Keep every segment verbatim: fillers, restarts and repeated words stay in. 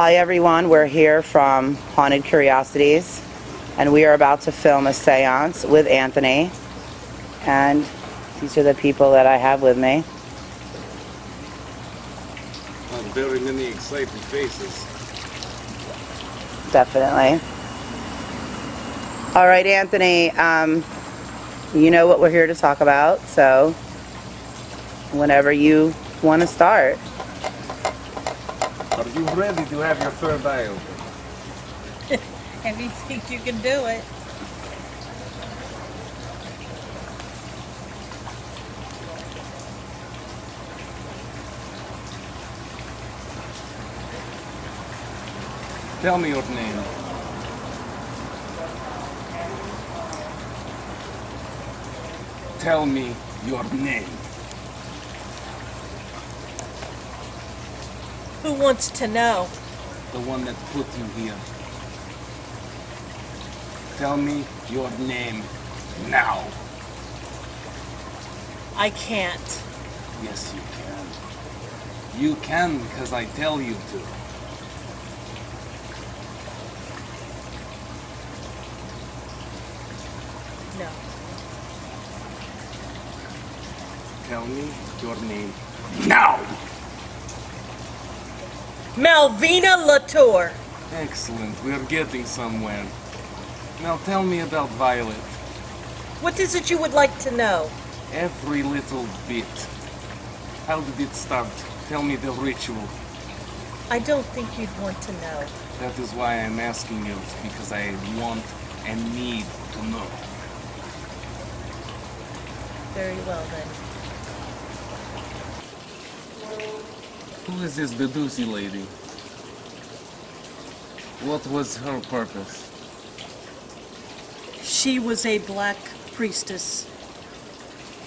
Hi everyone, we're here from Haunted Curiosities and we are about to film a seance with Anthony, and these are the people that I have with me. I'm building in the excited faces. Definitely. Alright Anthony, um, you know what we're here to talk about, so whenever you want to start. Are you ready to have your third eye open? And you think you can do it? Tell me your name. Tell me your name. Who wants to know? The one that put you here. Tell me your name now. I can't. Yes, you can. You can because I tell you to. No. Tell me your name now. Malvina Latour. Excellent. We're getting somewhere. Now tell me about Violet. What is it you would like to know? Every little bit. How did it start? Tell me the ritual. I don't think you'd want to know. That is why I'm asking you, because I want and need to know. Very well then. Who is this Bedusi lady? What was her purpose? She was a black priestess.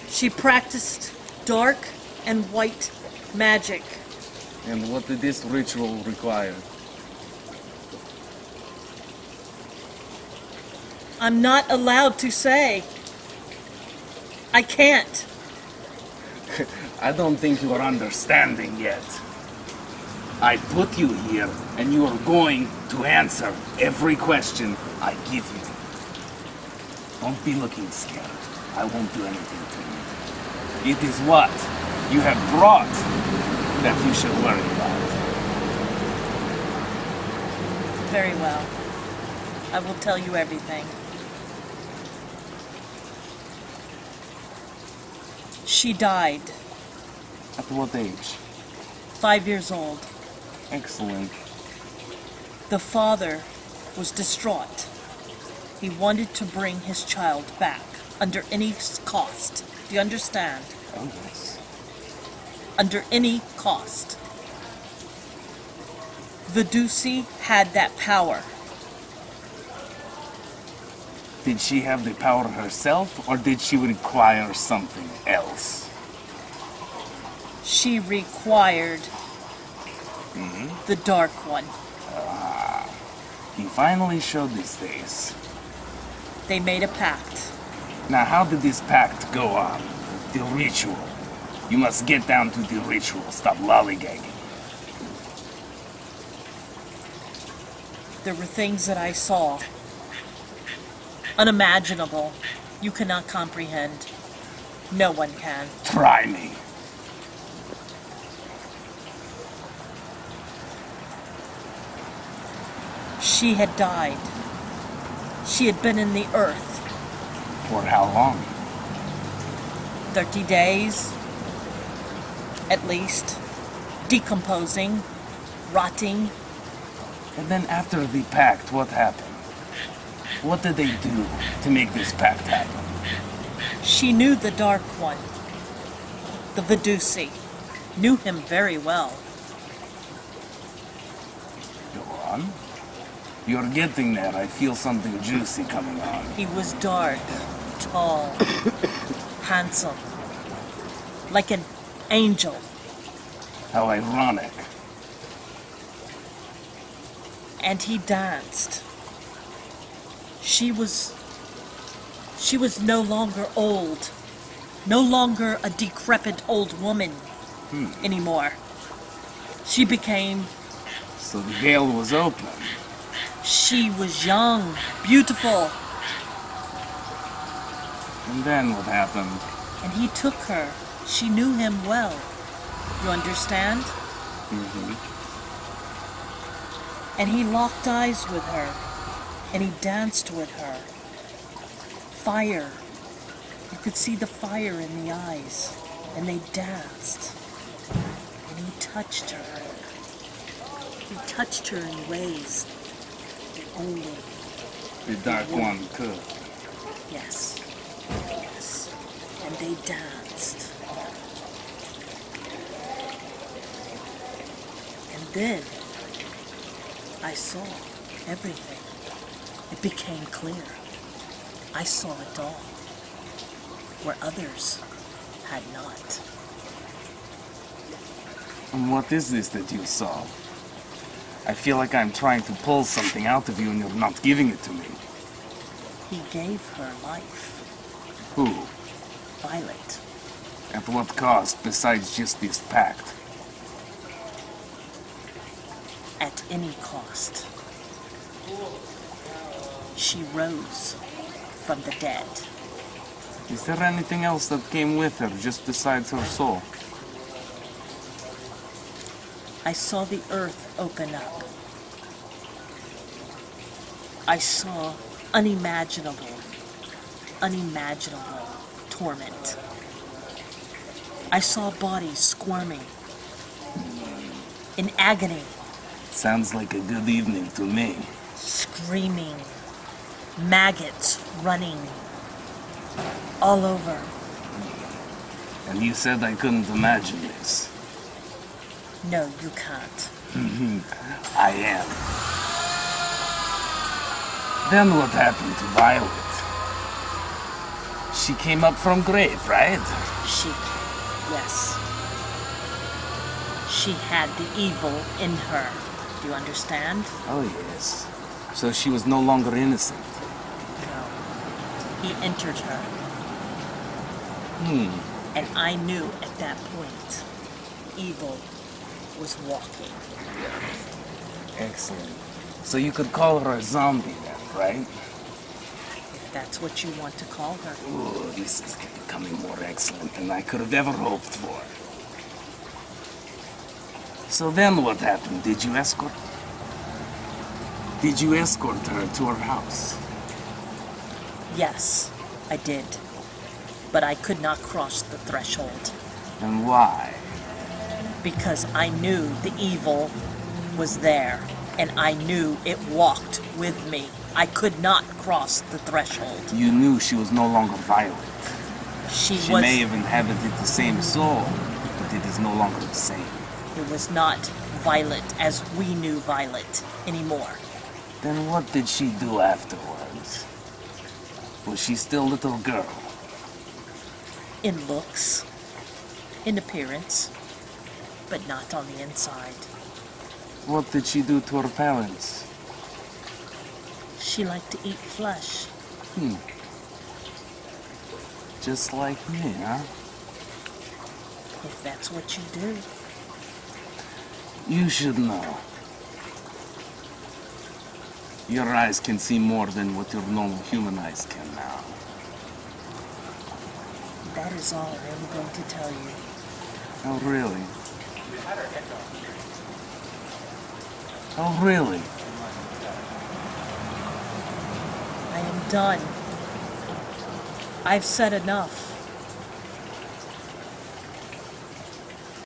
She practiced dark and white magic. And what did this ritual require? I'm not allowed to say. I can't. I don't think you are understanding yet. I put you here, and you are going to answer every question I give you. Don't be looking scared. I won't do anything to you. It is what you have brought that you should worry about. Very well. I will tell you everything. She died. At what age? Five years old. Excellent. The father was distraught. He wanted to bring his child back under any cost. Do you understand? Oh, yes. Under any cost. Vidusi had that power. Did she have the power herself, or did she require something else? She required mm-hmm. the dark one. Ah, he finally showed his face. They made a pact. Now, how did this pact go on? The ritual. You must get down to the ritual. Stop lollygagging. There were things that I saw. Unimaginable. You cannot comprehend. No one can. Try me. She had died. She had been in the earth. For how long? Thirty days, at least. Decomposing, rotting. And then after the pact, what happened? What did they do to make this pact happen? She knew the Dark One. The Vidusi. Knew him very well. Go on. You're getting there. I feel something juicy coming on. He was dark, tall, handsome. Like an angel. How ironic. And he danced. She was, she was no longer old, no longer a decrepit old woman hmm. anymore. She became so the veil was open. She was young, beautiful. And then what happened? And he took her. She knew him well. You understand? Mm-hmm. And he locked eyes with her. And he danced with her. Fire. You could see the fire in the eyes. And they danced. And he touched her. He touched her in ways that only the Dark One could. Yes. Yes. And they danced. And then I saw everything. It became clear. I saw it all, where others had not. And what is this that you saw? I feel like I'm trying to pull something out of you and you're not giving it to me. He gave her life. Who? Violet. At what cost besides just this pact? At any cost. She rose from the dead. Is there anything else that came with her just besides her soul? I saw the earth open up. I saw unimaginable, unimaginable torment. I saw bodies squirming in agony. Sounds like a good evening to me. Screaming, maggots running all over. And you said I couldn't imagine this. No, you can't. I am. Then what happened to Violet? She came up from grave, right? She, yes. She had the evil in her. Do you understand? Oh, yes. So she was no longer innocent. No. He entered her. Hmm. And I knew at that point, evil was walking. Excellent. So you could call her a zombie then, right? If that's what you want to call her. Ooh, this is becoming more excellent than I could have ever hoped for. So then what happened? Did you escort her? Did you escort her to her house? Yes, I did. But I could not cross the threshold. And why? Because I knew the evil was there, and I knew it walked with me. I could not cross the threshold. You knew she was no longer Violet. She, she was... may have inhabited the same soul, but it is no longer the same. It was not Violet as we knew Violet anymore. Then what did she do afterwards? Was she still a little girl? In looks, in appearance, but not on the inside. What did she do to her parents? She liked to eat flesh. Hmm. Just like me, huh? If that's what you do. You should know. Your eyes can see more than what your normal human eyes can now. That is all I'm going to tell you. Oh, really? Oh, really? I am done. I've said enough.